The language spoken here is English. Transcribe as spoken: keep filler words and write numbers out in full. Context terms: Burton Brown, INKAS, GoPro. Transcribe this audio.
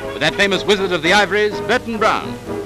with that famous wizard of the Ivories, Burton Brown.